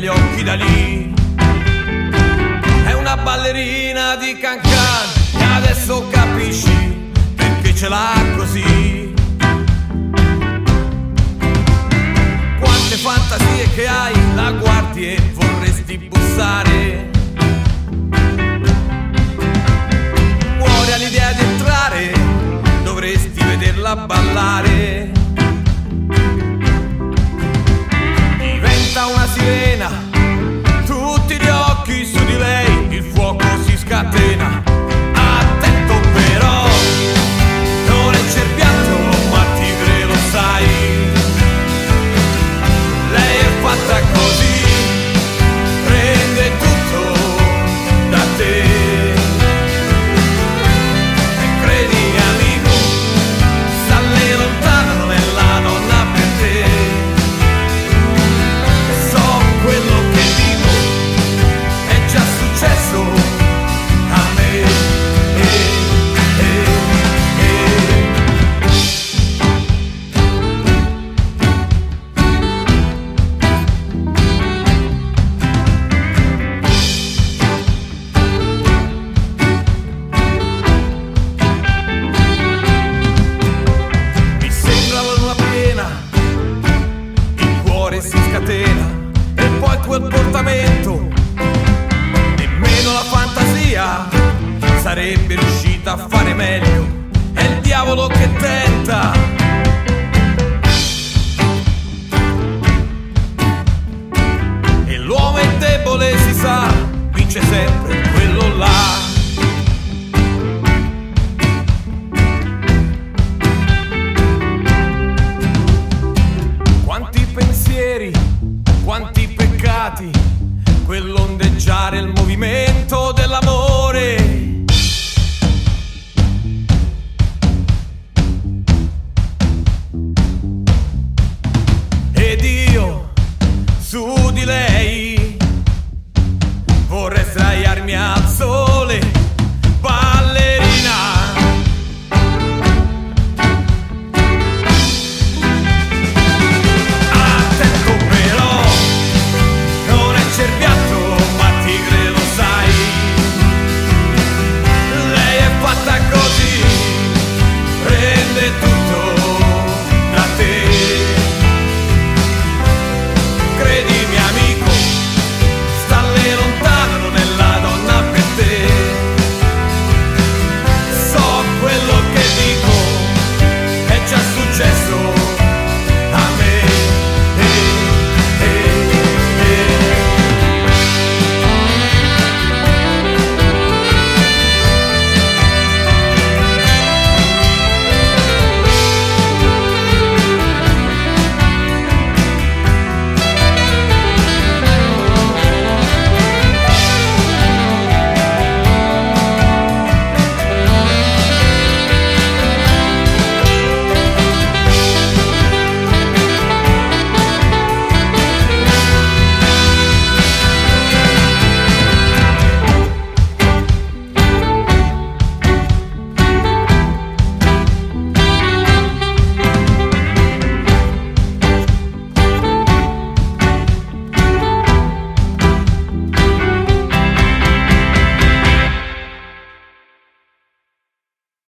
negli occhi da lì. È una ballerina di cancan e adesso capisci perché ce l'ha così. Quante fantasie che hai, la guardi e vorresti bussare. Muore all'idea di entrare, dovresti vederla ballare. Diventa una sirena, tutti gli occhi su di lei, il fuoco si scatena. Attento però, non è cerbiattolo ma tigre, lo sai. Lei è fatta così, prende tutto da te. E credi amico, stalle lontano, non è la donna per te. E so quello che dico, è già successo a me. Sarebbe riuscita a fare meglio, è il diavolo che tenta. E l'uomo è debole, si sa, vince sempre quello là. Quanti pensieri, quanti peccati, quell'ondeggiare, il movimento dell'amore. Su di lei vorrei sdraiarmi al sole.